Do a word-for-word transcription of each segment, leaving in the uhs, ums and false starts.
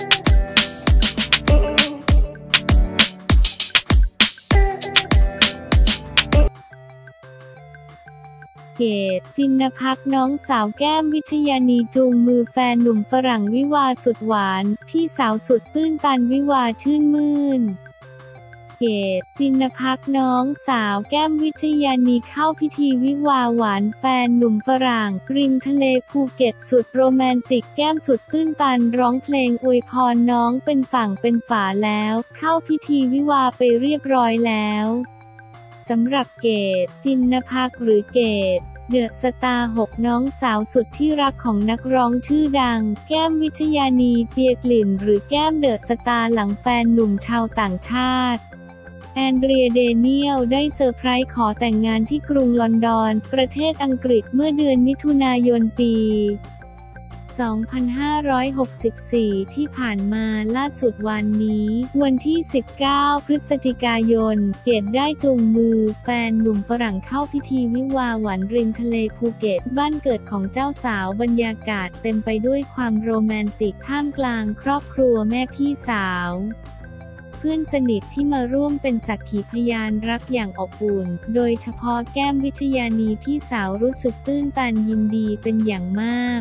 เกศ จินภักดิ์น้องสาวแก้มวิชญานีจูงมือแฟนหนุ่มฝรั่งวิวาห์สุดหวานพี่สาวสุดตื้นตันวิวาห์ชื่นมื่นเกศ จินภักดิ์น้องสาวแก้มวิชญานีเข้าพิธีวิวาห์หวานแฟนหนุ่มฝรั่งริมทะเลภูเก็ตสุดโรแมนติกแก้มสุดตื้นตันร้องเพลงอวยพรน้องเป็นฝั่งเป็นฝาแล้วเข้าพิธีวิวาห์ไปเรียบร้อยแล้วสำหรับเกศ จินภักดิ์หรือเกศเดอะสตาร์หกน้องสาวสุดที่รักของนักร้องชื่อดังแก้มวิชญานีเปียกลิ่นหรือแก้มเดอะสตาร์หลังแฟนหนุ่มชาวต่างชาติแอนเดรีย เดเนียลได้เซอร์ไพรส์ขอแต่งงานที่กรุงลอนดอนประเทศอังกฤษเมื่อเดือนมิถุนายนปีสองพันห้าร้อยหกสิบสี่ ที่ผ่านมาล่าสุดวันนี้วันที่ สิบเก้า พฤศจิกายนเกศได้จูงมือแฟนหนุ่มฝรั่งเข้าพิธีวิวาห์หวานริมทะเลภูเก็ตบ้านเกิดของเจ้าสาวบรรยากาศเต็มไปด้วยความโรแมนติกท่ามกลางครอบครัวแม่พี่สาวเพื่อนสนิทที่มาร่วมเป็นสักขีพยานรักอย่างอบอุ่นโดยเฉพาะแก้มวิชญานีพี่สาวรู้สึกตื้นตันยินดีเป็นอย่างมาก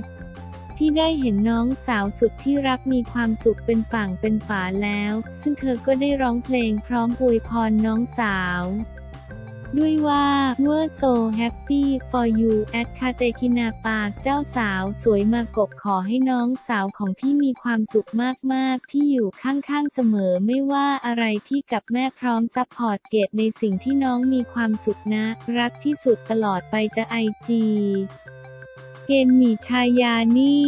ที่ได้เห็นน้องสาวสุดที่รักมีความสุขเป็นฝั่งเป็นฝาแล้วซึ่งเธอก็ได้ร้องเพลงพร้อมอวยพรน้องสาวด้วยว่า We're so happy for you at คาเตคินาปาร์คเจ้าสาวสวยมากบขอให้น้องสาวของพี่มีความสุขมากๆพี่อยู่ข้างๆเสมอไม่ว่าอะไรพี่กับแม่พร้อมซัพพอร์ตเกศในสิ่งที่น้องมีความสุขนะรักที่สุดตลอดไปจะไอจีเกศ มิชญานี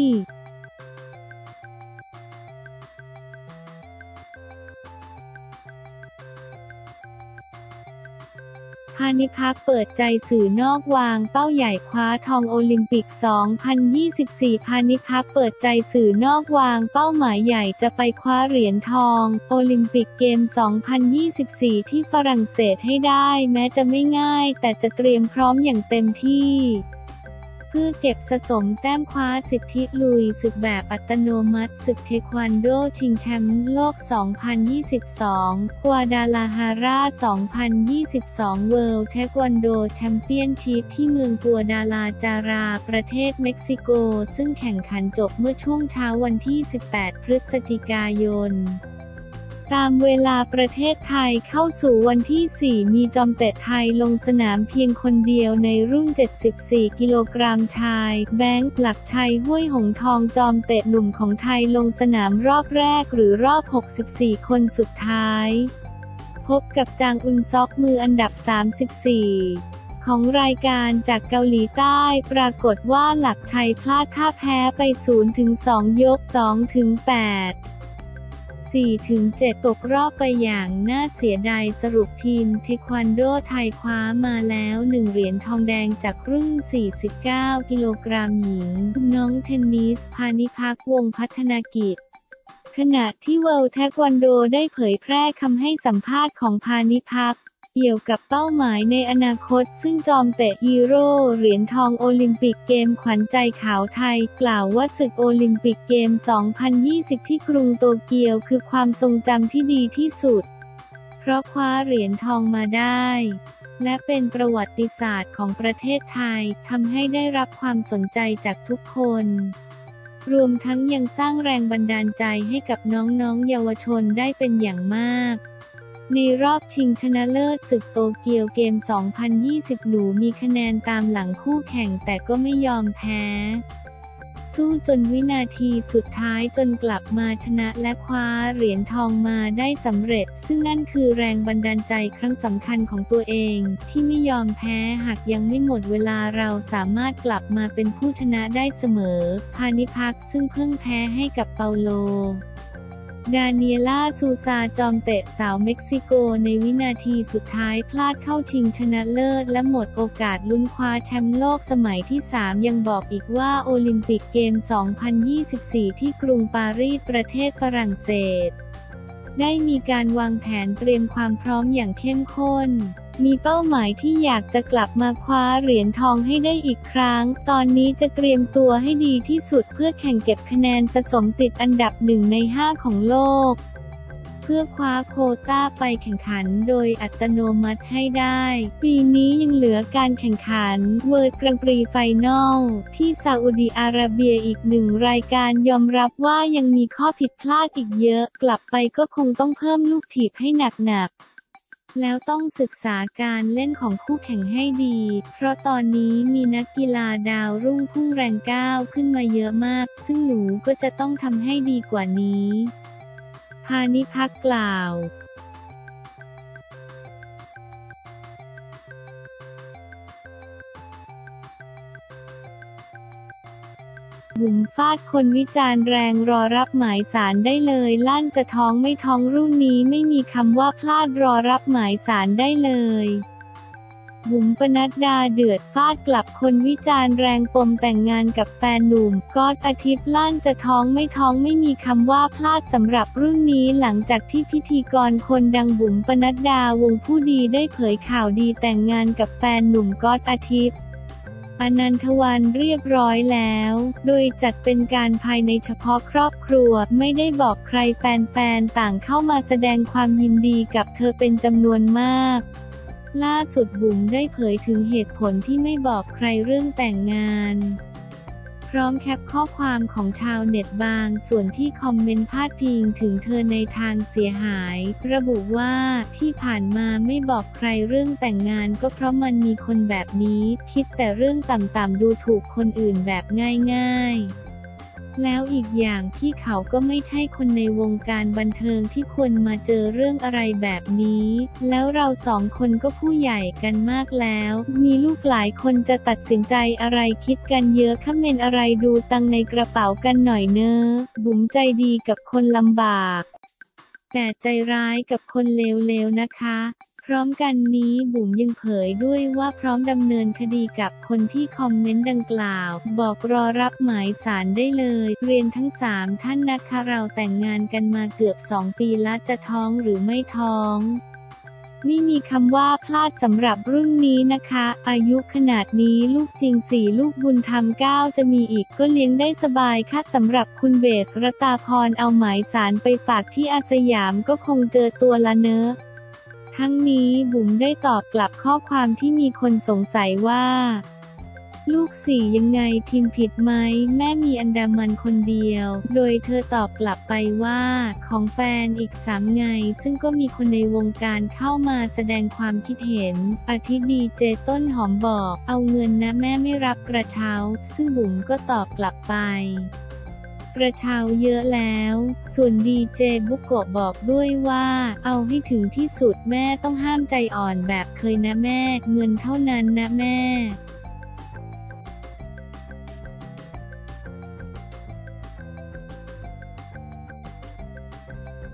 พานิพักเปิดใจสื่อนอกวางเป้าใหญ่คว้าทองโอลิมปิก สองพันยี่สิบสี่ พานิพักเปิดใจสื่อนอกวางเป้าหมายใหญ่จะไปคว้าเหรียญทองโอลิมปิกเกม สองพันยี่สิบสี่ ที่ฝรั่งเศสให้ได้แม้จะไม่ง่ายแต่จะเตรียมพร้อมอย่างเต็มที่เพื่อเก็บสะสมแต้มคว้าสิทธิลุยศึกแบบอัตโนมัติศึกเทควันโดชิงแชมป์โลก สองพันยี่สิบสอง กัวดาลาฮารา สองพันยี่สิบสอง World Taekwondo Championship ที่เมืองกัวดาลาจาราประเทศเม็กซิโกซึ่งแข่งขันจบเมื่อช่วงเช้าวันที่ สิบแปด พฤศจิกายนตามเวลาประเทศไทยเข้าสู่วันที่ สี่ มีจอมเตะไทยลงสนามเพียงคนเดียวในรุ่น เจ็ดสิบสี่ กิโลกรัมชายแบงค์หลักชัยห้วยหงทองจอมเตะหนุ่มของไทยลงสนามรอบแรกหรือรอบ หกสิบสี่ คนสุดท้ายพบกับจางอุนซอกมืออันดับ สามสิบสี่ของรายการจากเกาหลีใต้ปรากฏว่าหลักชัยพลาดท่าแพ้ไป ศูนย์ถึงสอง ยก สองถึงแปดสี่ถึงเจ็ด ตกรอบไปอย่างน่าเสียดายสรุปทีมเทควันโดไทยคว้ามาแล้วหนึ่งเหรียญทองแดงจากรุ่นสี่สิบเก้ากิโลกรัมหญิงน้องเทนนิสพานิพักวงศ์พัฒนากิจขณะที่ World Taekwondo ได้เผยแพร่คำให้สัมภาษณ์ของพานิพักเกี่ยวกับเป้าหมายในอนาคตซึ่งจอมเตะฮีโร่เหรียญทองโอลิมปิกเกมขวัญใจขาวไทยกล่าวว่าศึกโอลิมปิกเกม สองพันยี่สิบ ที่กรุงโตเกียวคือความทรงจำที่ดีที่สุดเพราะคว้าเหรียญทองมาได้และเป็นประวัติศาสตร์ของประเทศไทยทำให้ได้รับความสนใจจากทุกคนรวมทั้งยังสร้างแรงบันดาลใจให้กับน้องๆเยาวชนได้เป็นอย่างมากในรอบชิงชนะเลิศศึกโตเกียวเกม สองพันยี่สิบ หนูมีคะแนนตามหลังคู่แข่งแต่ก็ไม่ยอมแพ้สู้จนวินาทีสุดท้ายจนกลับมาชนะและคว้าเหรียญทองมาได้สำเร็จซึ่งนั่นคือแรงบันดาลใจครั้งสำคัญของตัวเองที่ไม่ยอมแพ้หากยังไม่หมดเวลาเราสามารถกลับมาเป็นผู้ชนะได้เสมอพานิพักษ์ซึ่งเพิ่งแพ้ให้กับเปาโลดาเนียล่าซูซาจอมเตะสาวเม็กซิโกในวินาทีสุดท้ายพลาดเข้าชิงชนะเลิศและหมดโอกาสลุ้นคว้าแชมป์โลกสมัยที่สามยังบอกอีกว่าโอลิมปิกเกม สองพันยี่สิบสี่ ที่กรุงปารีสประเทศฝรั่งเศสได้มีการวางแผนเตรียมความพร้อมอย่างเข้มข้น มีเป้าหมายที่อยากจะกลับมาคว้าเหรียญทองให้ได้อีกครั้งตอนนี้จะเตรียมตัวให้ดีที่สุดเพื่อแข่งเก็บคะแนนสะสมติดอันดับหนึ่งในห้าของโลกเพื่อคว้าโควต้าไปแข่งขันโดยอัตโนมัติให้ได้ปีนี้ยังเหลือการแข่งขัน World Grand Prix Final ที่ซาอุดีอาระเบียอีกหนึ่งรายการยอมรับว่ายังมีข้อผิดพลาดอีกเยอะกลับไปก็คงต้องเพิ่มลูกถีบให้หนักๆแล้วต้องศึกษาการเล่นของคู่แข่งให้ดีเพราะตอนนี้มีนักกีฬาดาวรุ่งพุ่งแรงก้าวขึ้นมาเยอะมากซึ่งหนูก็จะต้องทำให้ดีกว่านี้พานิพักษ์กล่าวบุ๋มฟาดคนวิจารณ์แรงรอรับหมายศาลได้เลยลั่นจะท้องไม่ท้องรุ่นนี้ไม่มีคำว่าพลาดรอรับหมายศาลได้เลยบุ๋มปนัดดาเดือดฟาดกลับคนวิจารณ์แรงปมแต่งงานกับแฟนหนุ่มก๊อตอาทิตย์ลั่นจะท้องไม่ท้องไม่มีคำว่าพลาดสำหรับรุ่นนี้หลังจากที่พิธีกรคนดังบุ๋มปนัดดาวงผู้ดีได้เผยข่าวดีแต่งงานกับแฟนหนุ่มก๊อตอาทิตย์อนันทวันเรียบร้อยแล้วโดยจัดเป็นการภายในเฉพาะครอบครัวไม่ได้บอกใครแฟนๆต่างเข้ามาแสดงความยินดีกับเธอเป็นจำนวนมากล่าสุดบุ๋มได้เผยถึงเหตุผลที่ไม่บอกใครเรื่องแต่งงานพร้อมแคปข้อความของชาวเน็ตบางส่วนที่คอมเมนต์พาดพิงถึงเธอในทางเสียหายระบุว่าที่ผ่านมาไม่บอกใครเรื่องแต่งงานก็เพราะมันมีคนแบบนี้คิดแต่เรื่องต่ำๆดูถูกคนอื่นแบบง่ายๆแล้วอีกอย่างที่เขาก็ไม่ใช่คนในวงการบันเทิงที่ควรมาเจอเรื่องอะไรแบบนี้แล้วเราสองคนก็ผู้ใหญ่กันมากแล้วมีลูกหลายคนจะตัดสินใจอะไรคิดกันเยอะคอมเมนต์อะไรดูตังในกระเป๋ากันหน่อยเนอะบุ๋มใจดีกับคนลำบากแต่ใจร้ายกับคนเลวๆนะคะพร้อมกันนี้บุ๋มยังเผยด้วยว่าพร้อมดำเนินคดีกับคนที่คอมเมนต์ดังกล่าวบอกรอรับหมายศาลได้เลยเรียนทั้งสามท่านนะคะเราแต่งงานกันมาเกือบสองปีละจะท้องหรือไม่ท้องไม่มีคำว่าพลาดสำหรับรุ่นนี้นะคะอายุขนาดนี้ลูกจริงสี่ลูกบุญธรรมเก้าจะมีอีกก็เลี้ยงได้สบายค่ะสำหรับคุณเบสรตาพรเอาหมายศาลไปฝากที่อาสยามก็คงเจอตัวละเนอะทั้งนี้บุ๋มได้ตอบกลับข้อความที่มีคนสงสัยว่าลูกสี่ยังไงพิมพ์ผิดไหมแม่มีอันดามันคนเดียวโดยเธอตอบกลับไปว่าของแฟนอีกสามไงซึ่งก็มีคนในวงการเข้ามาแสดงความคิดเห็นอาทิดีเจต้นหอมบอกเอาเงินนะแม่ไม่รับกระเช้าซึ่งบุ๋มก็ตอบกลับไปกระเช้าเยอะแล้วส่วนดีเจบุกโกะบอกด้วยว่าเอาให้ถึงที่สุดแม่ต้องห้ามใจอ่อนแบบเคยนะแม่เงินเท่านั้นนะแม่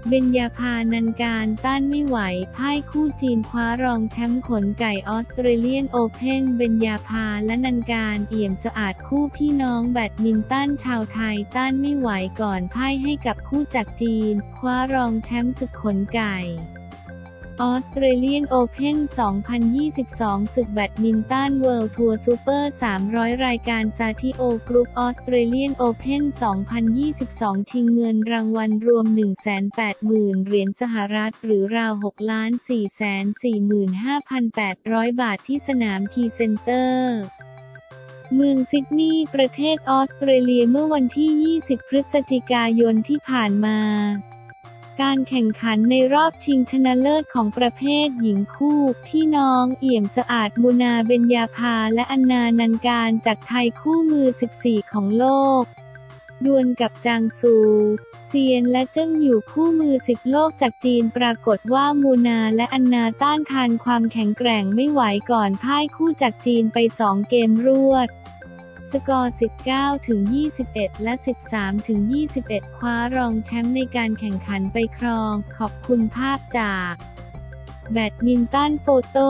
เบญญาภานันการต้านไม่ไหวพ่ายคู่จีนคว้ารองแชมป์ขนไก่ออสเตรเลียนโอเพ่นเบญญาภาและนันการเอี่ยมสะอาดคู่พี่น้องแบดมินตันชาวไทยต้านไม่ไหวก่อนพ่ายให้กับคู่จากจีนคว้ารองแชมป์ศึกขนไก่ออสเตรเลียนโอเพ่น สองพันยี่สิบสอง ศึกแบดมินตันเวิลด์ทัวร์ซูเปอร์สามร้อยรายการซาทิโอกรุ๊ปออสเตรเลียนโอเพ่น สองพันยี่สิบสอง ชิงเงินรางวัลรวม หนึ่งแสนแปดหมื่น เหรียญสหรัฐหรือราว หกล้านสี่แสนสี่หมื่นห้าพันแปดร้อย บาทที่สนามคีเซ็นเตอร์เมืองซิดนีย์ประเทศออสเตรเลียเมื่อวันที่ยี่สิบพฤศจิกายนที่ผ่านมาการแข่งขันในรอบชิงชนะเลิศของประเภทหญิงคู่พี่น้องเอี่ยมสะอาดมุนาเบญญาภาและอันนานันการจากไทยคู่มือสิบสี่ของโลกดวลกับจางซูเซียนและเจิ้งอยู่คู่มือสิบโลกจากจีนปรากฏว่ามูนาและอันนาต้านทานความแข็งแกร่งไม่ไหวก่อนพ่ายคู่จากจีนไปสองเกมรวดสกอร์ สิบเก้าถึงยี่สิบเอ็ด และ สิบสามถึงยี่สิบเอ็ด คว้ารองแชมป์ในการแข่งขันไปครองขอบคุณภาพจากแบดมินตันโฟโต้